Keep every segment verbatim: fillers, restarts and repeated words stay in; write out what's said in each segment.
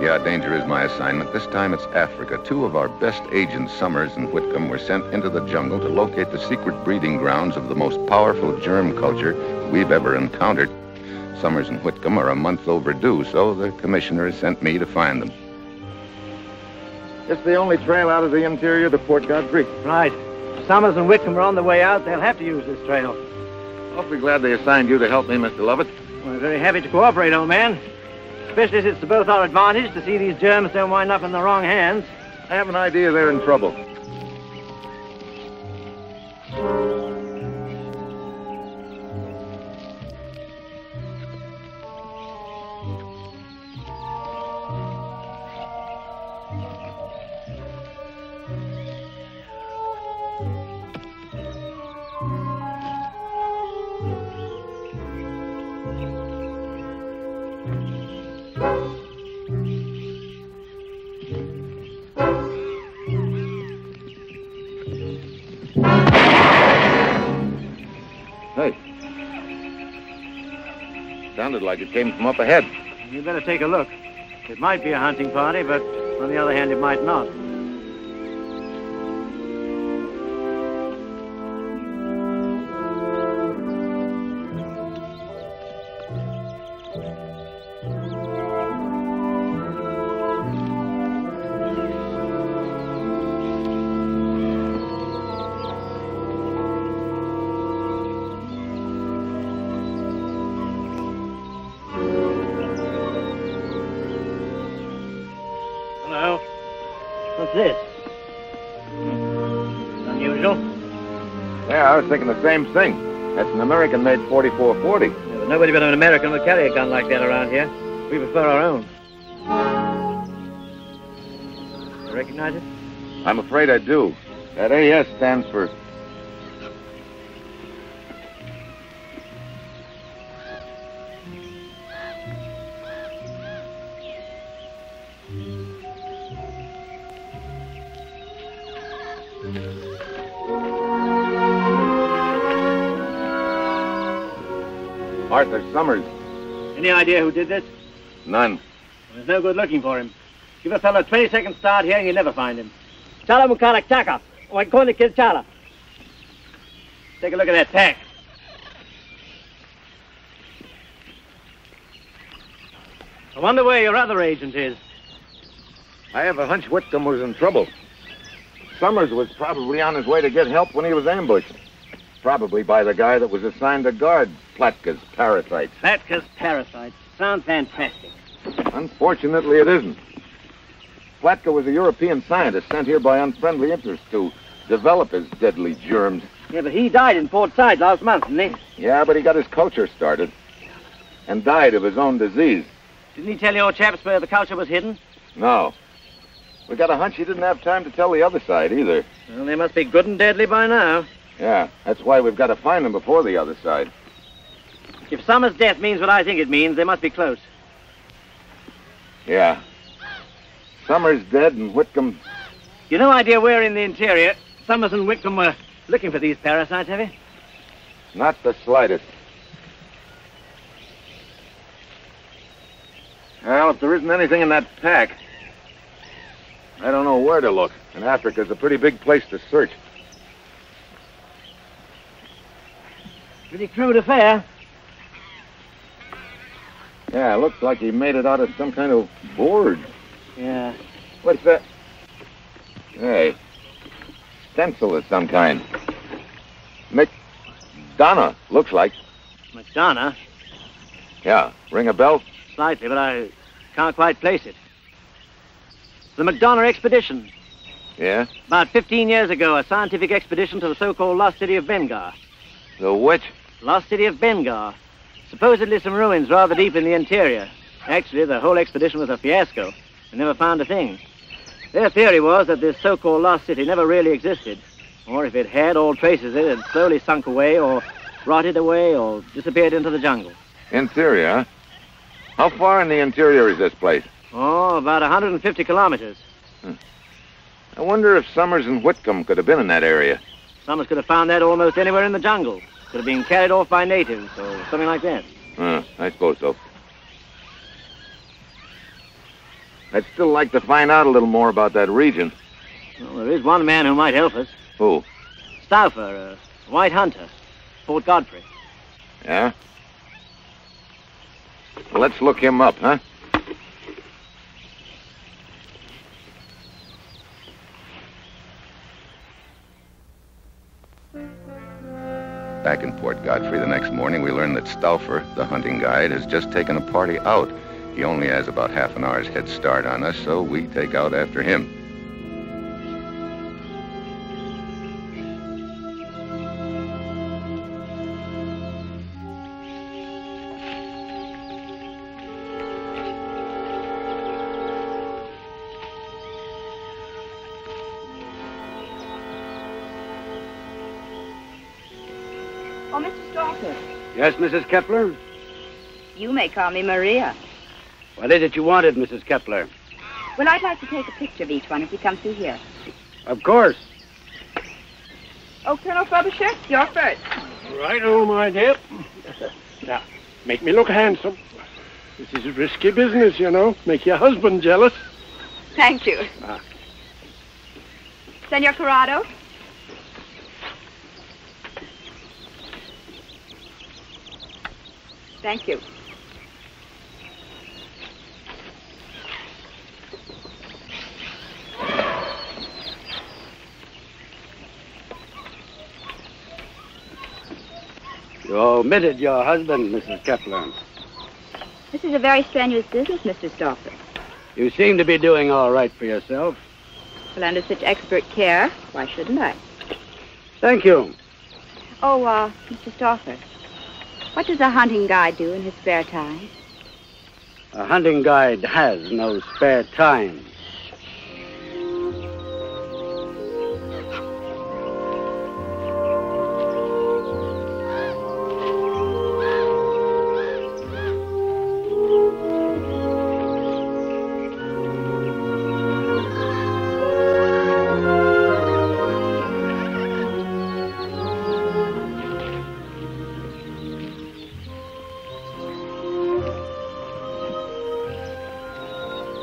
Yeah, danger is my assignment. This time it's Africa. Two of our best agents, Summers and Whitcomb, were sent into the jungle to locate the secret breeding grounds of the most powerful germ culture we've ever encountered. Summers and Whitcomb are a month overdue, so the commissioner has sent me to find them. It's the only trail out of the interior to Port Godfrey. Right. Summers and Whitcomb are on the way out. They'll have to use this trail. Awfully glad they assigned you to help me, Mister Lovett. We're very happy to cooperate, old man. Especially since it's to both our advantage to see these germs don't wind up in the wrong hands. I have an idea they're in trouble. Sounded like it came from up ahead. You better take a look. It might be a hunting party, but on the other hand, it might not. Thinking the same thing. That's an American-made forty-four forty. Yeah, but nobody but an American would carry a gun like that around here. We prefer our own. You recognize it? I'm afraid I do. That A S stands for... Arthur Summers. Any idea who did this? None. Well, there's no good looking for him. Give a fellow a twenty second start here and you'll never find him. Chala Mukallac Chaka. We're going to kill Chala. Take a look at that pack. I wonder where your other agent is. I have a hunch Whitcomb was in trouble. Summers was probably on his way to get help when he was ambushed. Probably by the guy that was assigned to guard Platka's parasites. Platka's parasites? Sounds fantastic. Unfortunately, it isn't. Platka was a European scientist sent here by unfriendly interests to develop his deadly germs. Yeah, but he died in Port Said last month, didn't he? Yeah, but he got his culture started and died of his own disease. Didn't he tell your chaps where the culture was hidden? No. We got a hunch he didn't have time to tell the other side either. Well, they must be good and deadly by now. Yeah, that's why we've got to find them before the other side. If Summers' death means what I think it means, they must be close. Yeah. Summers dead and Whitcomb... You've no idea where in the interior Summers and Whitcomb were looking for these parasites, have you? Not the slightest. Well, if there isn't anything in that pack, I don't know where to look. And Africa's a pretty big place to search. Pretty crude affair. Yeah, looks like he made it out of some kind of board. Yeah. What's that? Hey, stencil of some kind. McDonough, looks like. McDonough? Yeah, ring a bell? Slightly, but I can't quite place it. The McDonough expedition. Yeah? About fifteen years ago, a scientific expedition to the so-called lost city of Benga. The which? Lost city of Benga. Supposedly some ruins rather deep in the interior. Actually, the whole expedition was a fiasco. They never found a thing. Their theory was that this so-called lost city never really existed. Or if it had, all traces of it had slowly sunk away or rotted away or disappeared into the jungle. Interior, huh? How far in the interior is this place? Oh, about one hundred fifty kilometers. Hmm. I wonder if Summers and Whitcomb could have been in that area. Summers could have found that almost anywhere in the jungle. Could have been carried off by natives or something like that. Uh, I suppose so. I'd still like to find out a little more about that region. Well, there is one man who might help us. Who? Stauffer, a white hunter. Fort Godfrey. Yeah? Well, let's look him up, huh? Back in Port Godfrey the next morning, we learned that Stauffer, the hunting guide, has just taken a party out. He only has about half an hour's head start on us, so we take out after him. Oh, Mister Stauffer. Yes, Missus Kepler? You may call me Maria. What is it you wanted, Missus Kepler? Well, I'd like to take a picture of each one if we come through here. Of course. Oh, Colonel Frobisher, you're first. Right on, my dear. Now, make me look handsome. This is a risky business, you know. Make your husband jealous. Thank you. Ah. Senor Corrado? Thank you. You omitted your husband, Missus Kepler. This is a very strenuous business, Mister Stauffer. You seem to be doing all right for yourself. Well, under such expert care, why shouldn't I? Thank you. Oh, uh, Mister Stauffer, what does a hunting guide do in his spare time? A hunting guide has no spare time.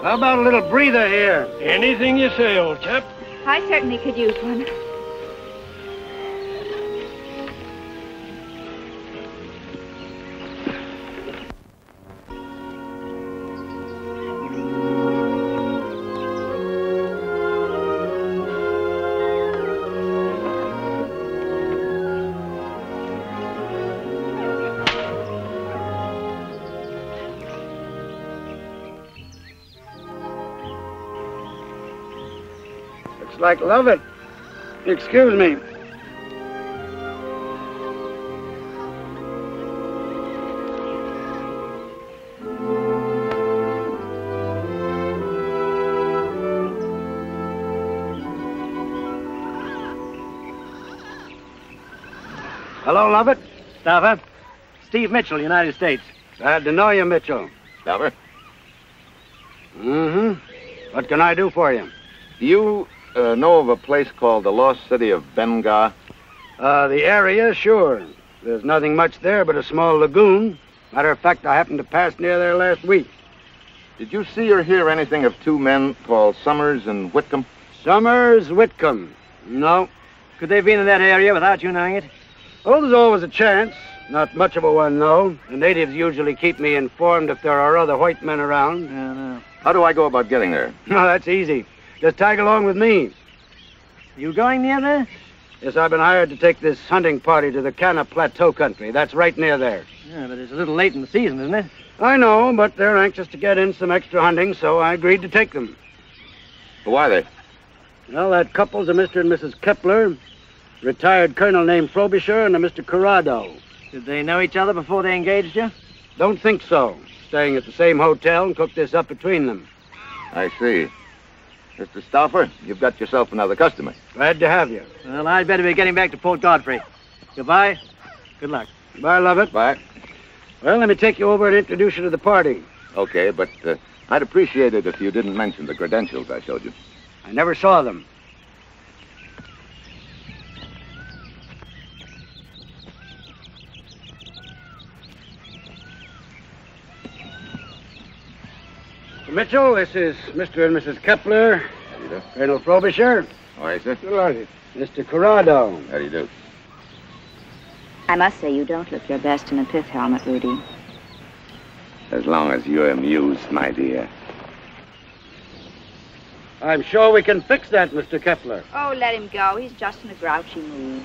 How about a little breather here? Anything you say, old chap. I certainly could use one. Like Lovett. Excuse me. Hello, Lovett. Stauffer. Steve Mitchell, United States. Glad to know you, Mitchell. Stauffer. Mm-hmm. What can I do for you? You... Uh, know of a place called the lost city of Benga? Uh, the area, sure. There's nothing much there but a small lagoon. Matter of fact, I happened to pass near there last week. Did you see or hear anything of two men called Summers and Whitcomb? Summers, Whitcomb. No. Could they have been in that area without you knowing it? Oh, there's always a chance. Not much of a one, though. The natives usually keep me informed if there are other white men around. Yeah, no. How do I go about getting there? No, that's easy. Just tag along with me. You going near there? Yes, I've been hired to take this hunting party to the Kana Plateau country. That's right near there. Yeah, but it's a little late in the season, isn't it? I know, but they're anxious to get in some extra hunting, so I agreed to take them. Who are they? Well, that couple's a Mister and Missus Kepler, retired colonel named Frobisher, and a Mister Corrado. Did they know each other before they engaged you? Don't think so. Staying at the same hotel and cooked this up between them. I see. Mister Stauffer, you've got yourself another customer. Glad to have you. Well, I'd better be getting back to Port Godfrey. Goodbye. Good luck. Goodbye, Lovett. Bye. Well, let me take you over and introduce you to the party. Okay, but uh, I'd appreciate it if you didn't mention the credentials I showed you. I never saw them. Come Mitchell, this is Mister and Missus Kepler. How do you do? Colonel Frobisher. How are you, sir? Good morning. Mister Corrado. How do you do? I must say you don't look your best in a pith helmet, Rudy. As long as you're amused, my dear. I'm sure we can fix that, Mister Kepler. Oh, let him go. He's just in a grouchy mood.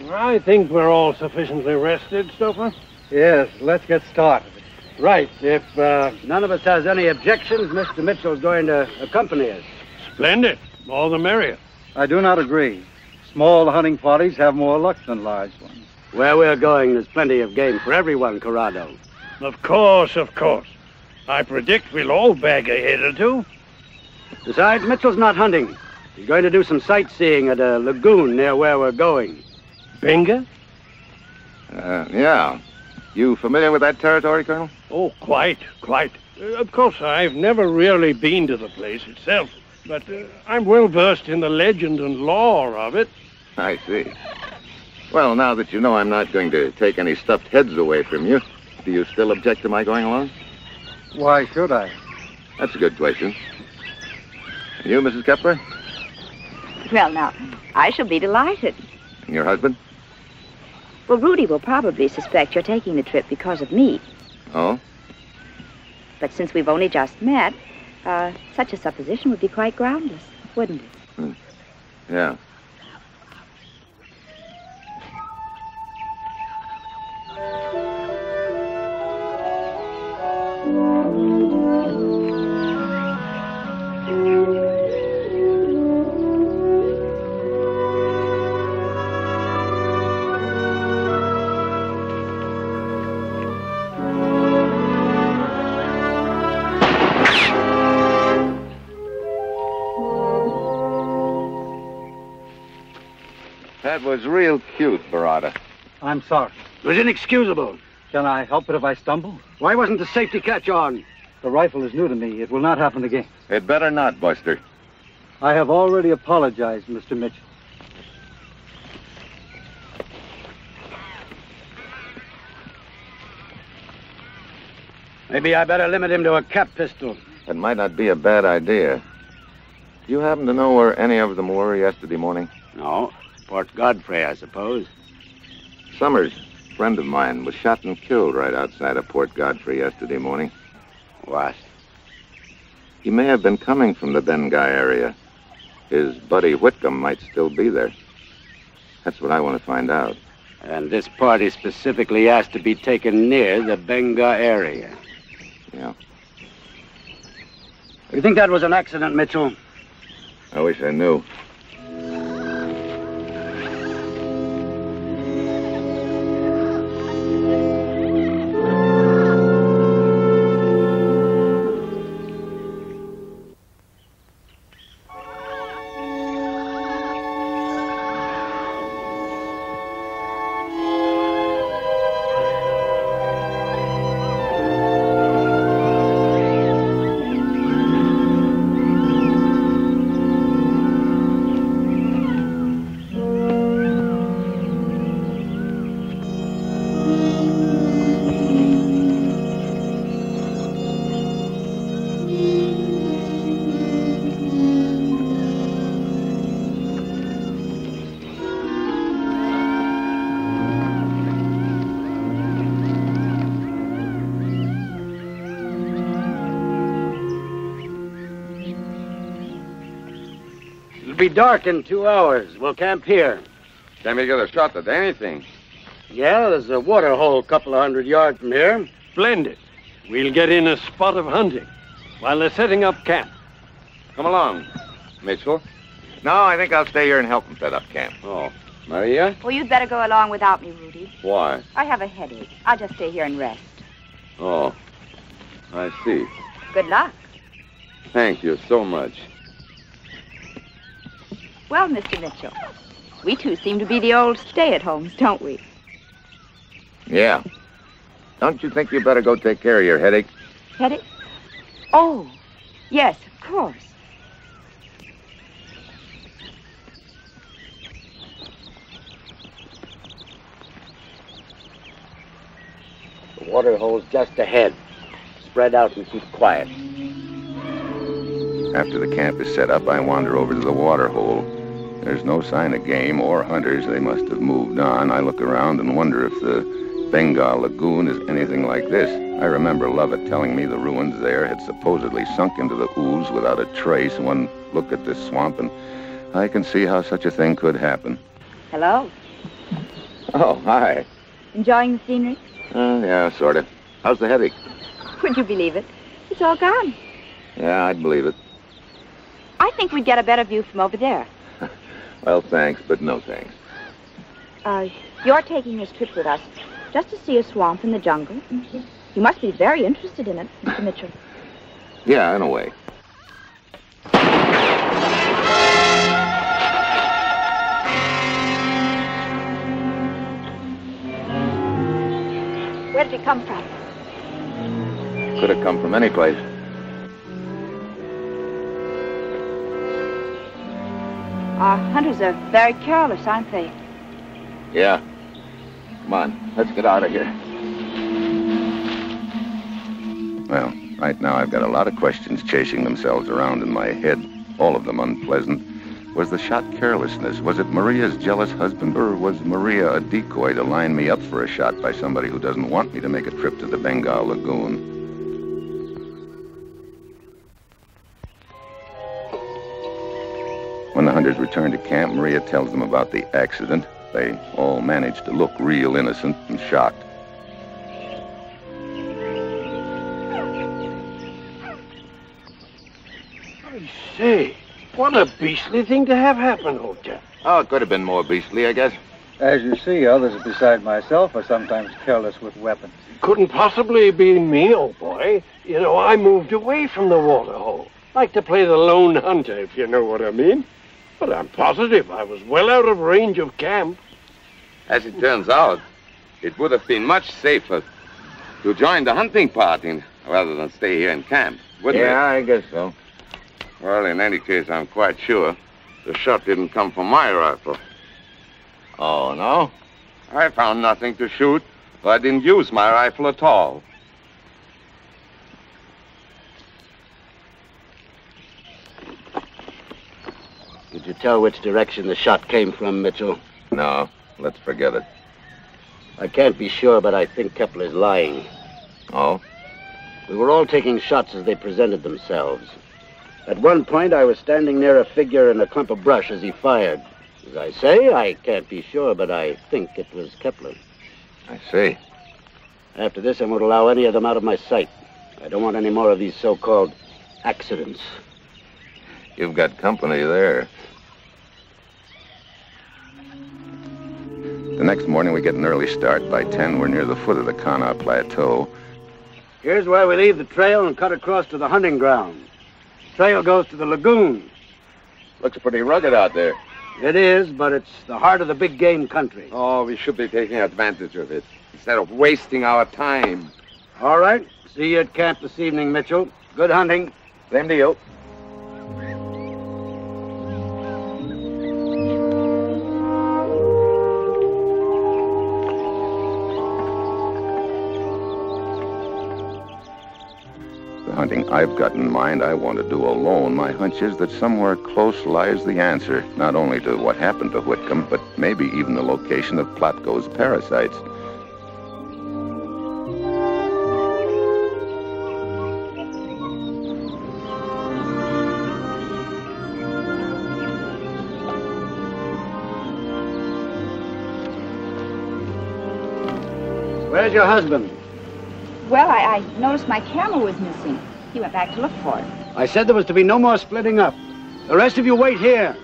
Mm. I think we're all sufficiently rested, Stauffer. Yes, let's get started. Right. If uh, none of us has any objections, Mister Mitchell's going to accompany us. Splendid. All the merrier. I do not agree. Small hunting parties have more luck than large ones. Where we're going, there's plenty of game for everyone, Corrado. Of course, of course. I predict we'll all bag a head or two. Besides, Mitchell's not hunting. He's going to do some sightseeing at a lagoon near where we're going. Benga? Uh, yeah. You familiar with that territory, Colonel? Oh, quite, quite. Uh, of course, I've never really been to the place itself, but uh, I'm well versed in the legend and lore of it. I see. Well, now that you know I'm not going to take any stuffed heads away from you, do you still object to my going along? Why should I? That's a good question. And you, Missus Kepler? Well, now, I shall be delighted. And your husband? Well, Rudy will probably suspect you're taking the trip because of me. Oh? But since we've only just met, uh, such a supposition would be quite groundless, wouldn't it? Hmm. Yeah. That was real cute, Barada. I'm sorry. It was inexcusable. Can I help it if I stumble? Why wasn't the safety catch on? The rifle is new to me. It will not happen again. It better not, Buster. I have already apologized, Mister Mitchell. Maybe I better limit him to a cap pistol. That might not be a bad idea. Do you happen to know where any of them were yesterday morning? No. Fort Godfrey, I suppose. Summers, a friend of mine, was shot and killed right outside of Port Godfrey yesterday morning. What? He may have been coming from the Benga area. His buddy Whitcomb might still be there. That's what I want to find out. And this party specifically asked to be taken near the Benga area. Yeah. You think that was an accident, Mitchell? I wish I knew. It'll be dark in two hours. We'll camp here. Can't we get a shot at anything? Yeah, there's a water hole a couple of hundred yards from here. Splendid. We'll get in a spot of hunting while they're setting up camp. Come along, Mitchell. No, I think I'll stay here and help them set up camp. Oh, Maria? Well, you'd better go along without me, Rudy. Why? I have a headache. I'll just stay here and rest. Oh, I see. Good luck. Thank you so much. Well, Mister Mitchell, we two seem to be the old stay-at-homes, don't we? Yeah. Don't you think you better go take care of your headache? Headache? Oh, yes, of course. The water hole's just ahead. Spread out and keep quiet. After the camp is set up, I wander over to the water hole. There's no sign of game or hunters. They must have moved on. I look around and wonder if the Benga Lagoon is anything like this. I remember Lovett telling me the ruins there had supposedly sunk into the ooze without a trace. One look at this swamp, and I can see how such a thing could happen. Hello. Oh, hi. Enjoying the scenery? Uh, yeah, sort of. How's the headache? Would you believe it? It's all gone. Yeah, I'd believe it. I think we'd get a better view from over there. Well, thanks, but no thanks. Uh, you're taking this trip with us just to see a swamp in the jungle. Mm-hmm. You must be very interested in it, Mister Mitchell. Yeah, in a way. Where did it come from? Could have come from any place. Our hunters are very careless, aren't they? Yeah. Come on, let's get out of here. Well, right now I've got a lot of questions chasing themselves around in my head, all of them unpleasant. Was the shot carelessness? Was it Maria's jealous husband, or was Maria a decoy to line me up for a shot by somebody who doesn't want me to make a trip to the Benga Lagoon? When the hunters return to camp, Maria tells them about the accident. They all manage to look real innocent and shocked. Say, what a beastly thing to have happen, Hoja. Oh, it could have been more beastly, I guess. As you see, others beside myself are sometimes careless with weapons. Couldn't possibly be me, old boy. You know, I moved away from the water hole. Like to play the lone hunter, if you know what I mean. But I'm positive I was well out of range of camp. As it turns out, it would have been much safer to join the hunting party rather than stay here in camp, wouldn't it? Yeah, I guess so. Well, in any case, I'm quite sure the shot didn't come from my rifle. Oh, no? I found nothing to shoot, so I didn't use my rifle at all. Did you tell which direction the shot came from, Mitchell? No, let's forget it. I can't be sure, but I think Kepler's lying. Oh? We were all taking shots as they presented themselves. At one point, I was standing near a figure in a clump of brush as he fired. As I say, I can't be sure, but I think it was Kepler. I see. After this, I won't allow any of them out of my sight. I don't want any more of these so-called accidents. You've got company there. The next morning, we get an early start. By ten, we're near the foot of the Kana Plateau. Here's where we leave the trail and cut across to the hunting ground. The trail goes to the lagoon. Looks pretty rugged out there. It is, but it's the heart of the big game country. Oh, we should be taking advantage of it instead of wasting our time. All right. See you at camp this evening, Mitchell. Good hunting. Same to you. Hunting I've got in mind I want to do alone. My hunch is that somewhere close lies the answer, not only to what happened to Whitcomb, but maybe even the location of Plotko's parasites. Where's your husband? Well, I, I noticed my camera was missing. He went back to look for it. I said there was to be no more splitting up. The rest of you wait here.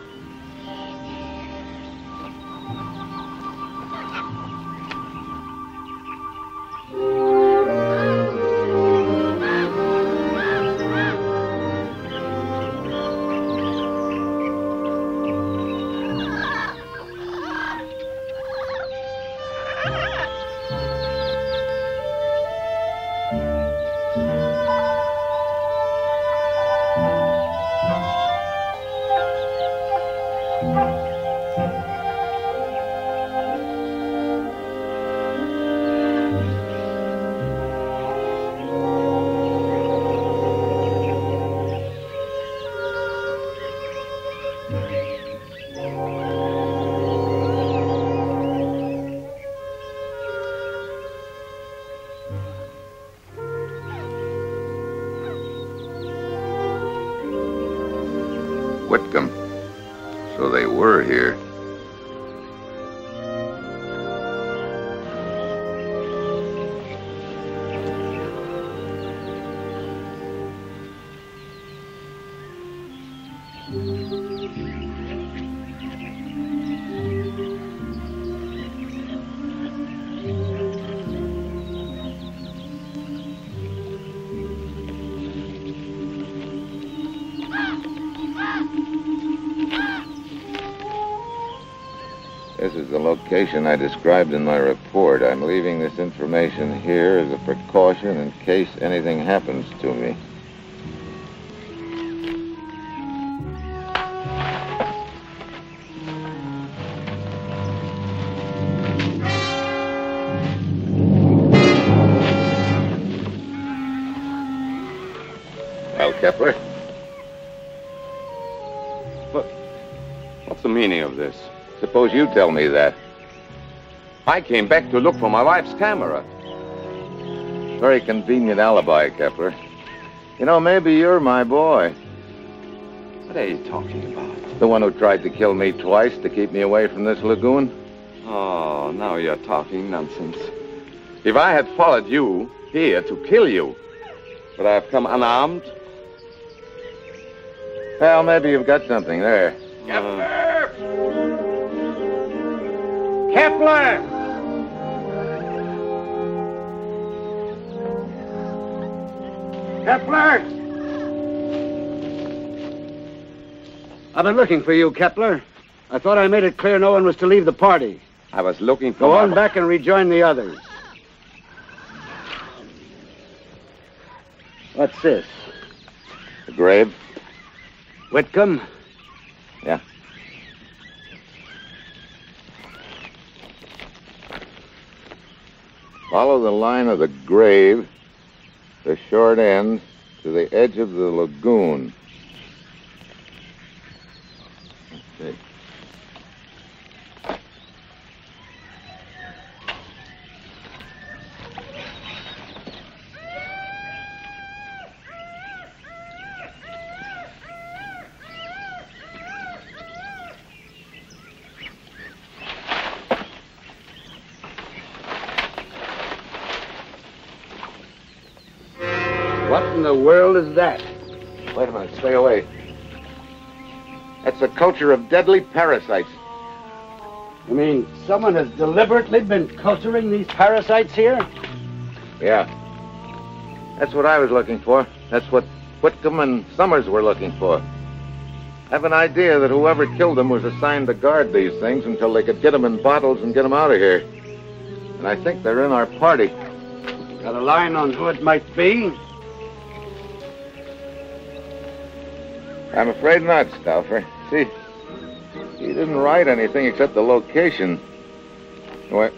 Whitcomb. So they were here. I described in my report. I'm leaving this information here as a precaution in case anything happens to me. Well, Kepler? Look, what's the meaning of this? Suppose you tell me that. I came back to look for my wife's camera. Very convenient alibi, Kepler. You know, maybe you're my boy. What are you talking about? The one who tried to kill me twice to keep me away from this lagoon. Oh, now you're talking nonsense. If I had followed you here to kill you, would I have come unarmed? Well, maybe you've got something there. Kepler! Uh... Kepler! Kepler! I've been looking for you, Kepler. I thought I made it clear no one was to leave the party. I was looking for... Go on back and rejoin the others. What's this? The grave. Whitcomb? Yeah. Follow the line of the grave, the short end, to the edge of the lagoon. Let's see. What is that? Wait a minute, stay away. That's a culture of deadly parasites. You mean someone has deliberately been culturing these parasites here? Yeah. That's what I was looking for. That's what Whitcomb and Summers were looking for. I have an idea that whoever killed them was assigned to guard these things until they could get them in bottles and get them out of here. And I think they're in our party. Got a line on who it might be? I'm afraid not, Stauffer. See, he didn't write anything except the location. Wait,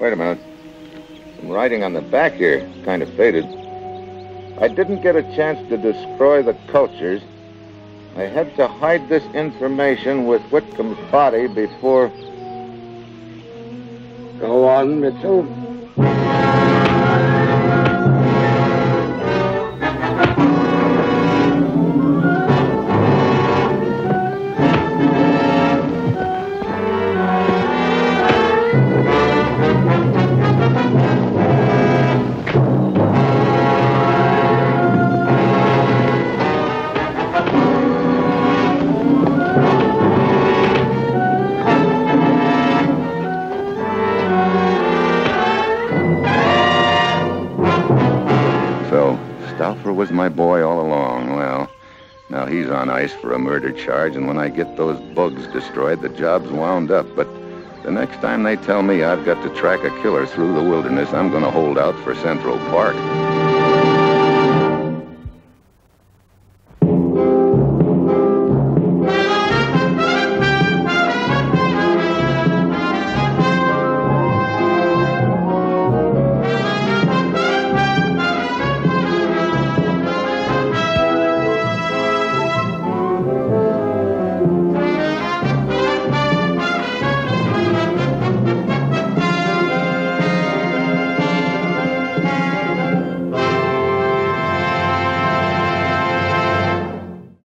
wait a minute. The writing on the back here kind of faded. I didn't get a chance to destroy the cultures. I had to hide this information with Whitcomb's body before... Go on, Mitchell. My boy all along. Well, now he's on ice for a murder charge, and when I get those bugs destroyed, the job's wound up. But the next time they tell me I've got to track a killer through the wilderness, I'm going to hold out for Central Park.